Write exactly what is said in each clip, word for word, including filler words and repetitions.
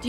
Do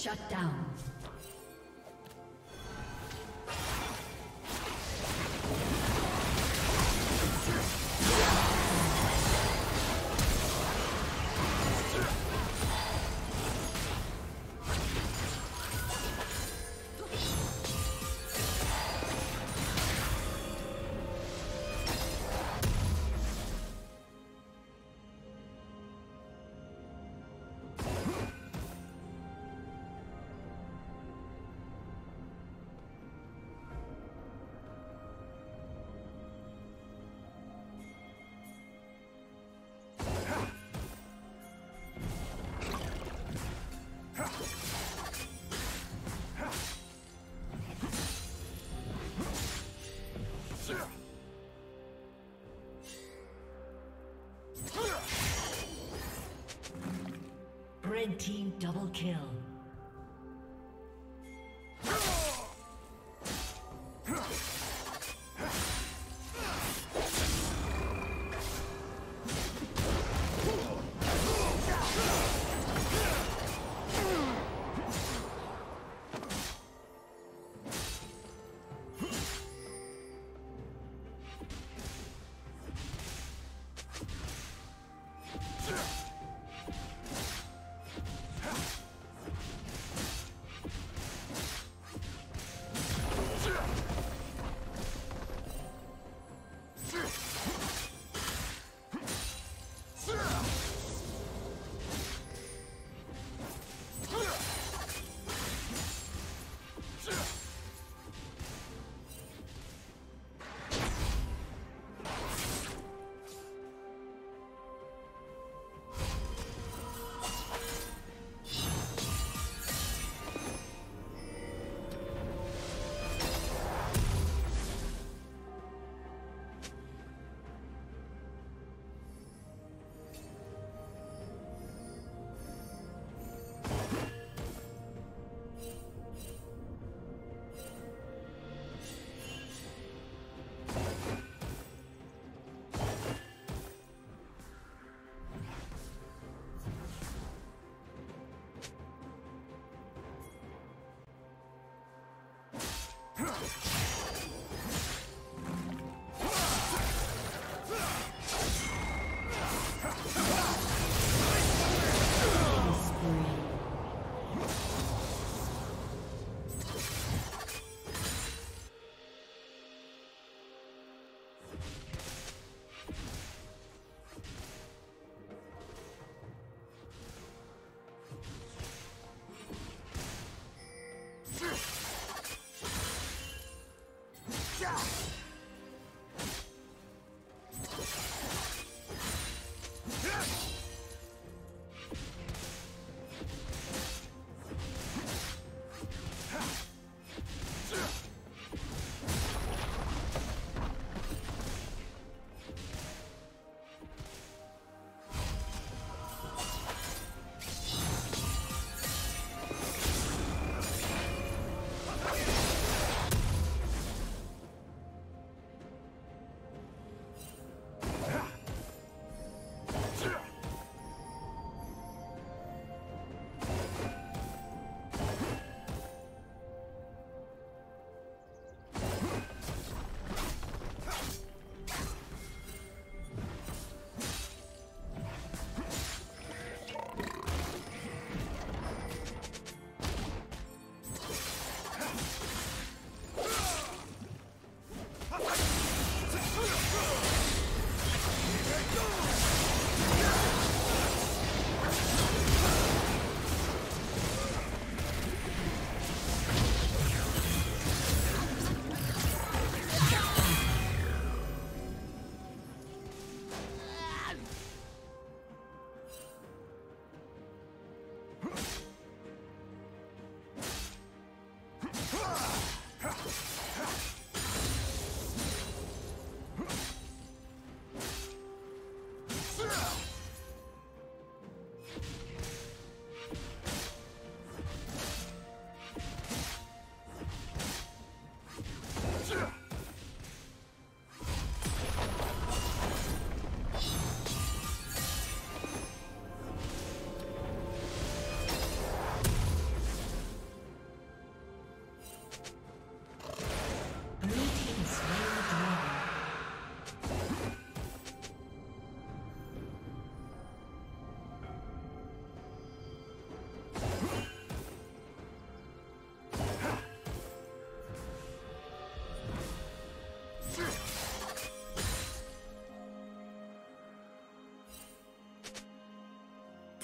Shut down. Red team double kill.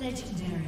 Legendary.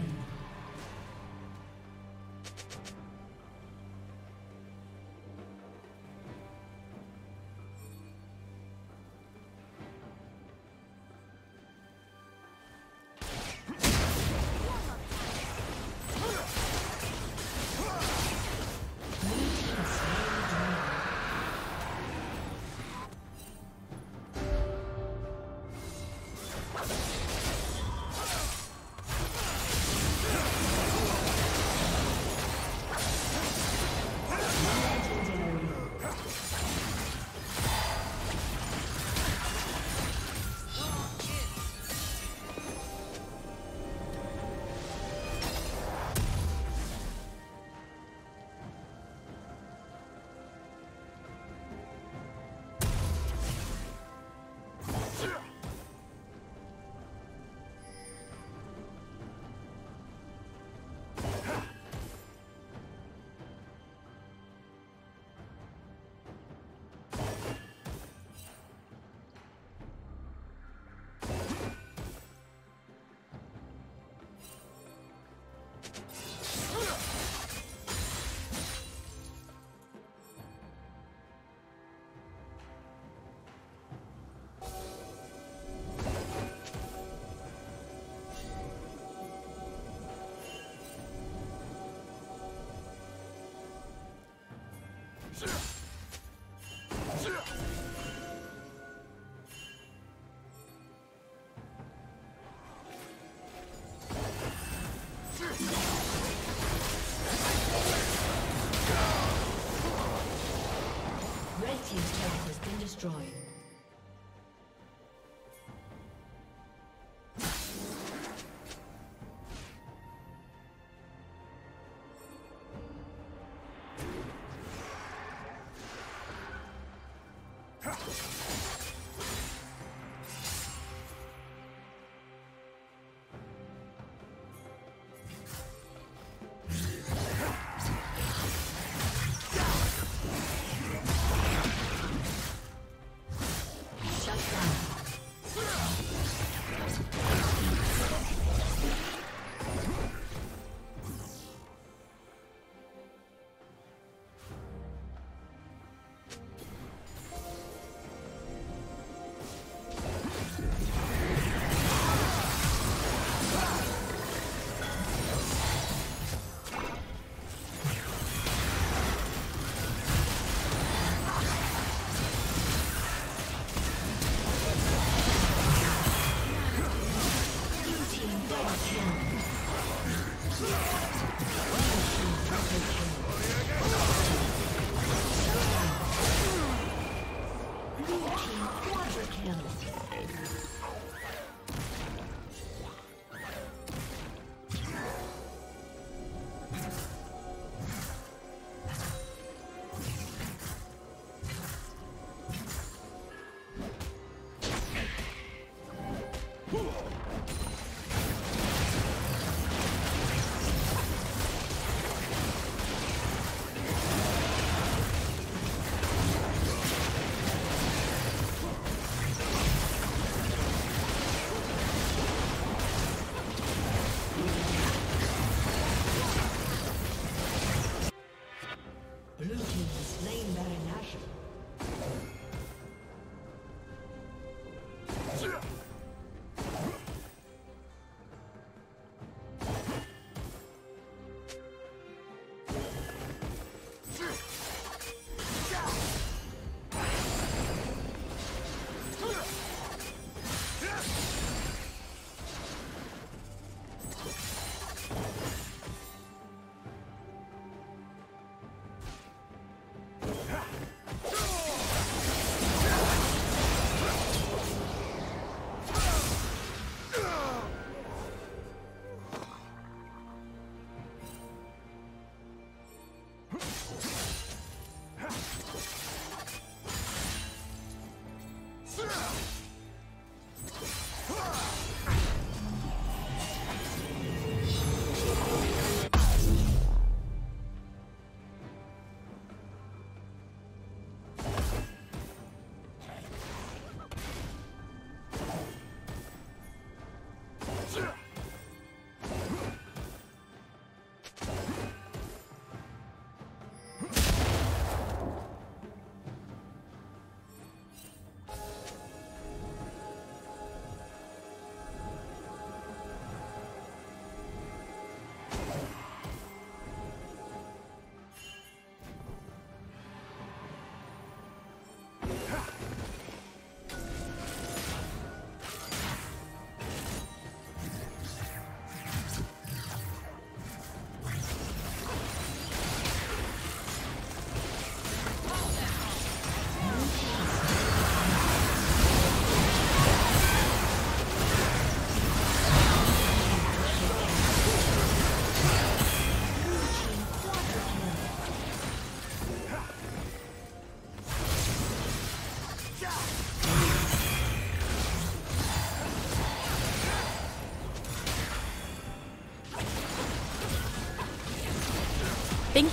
Thank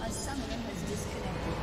A summoner has disconnected.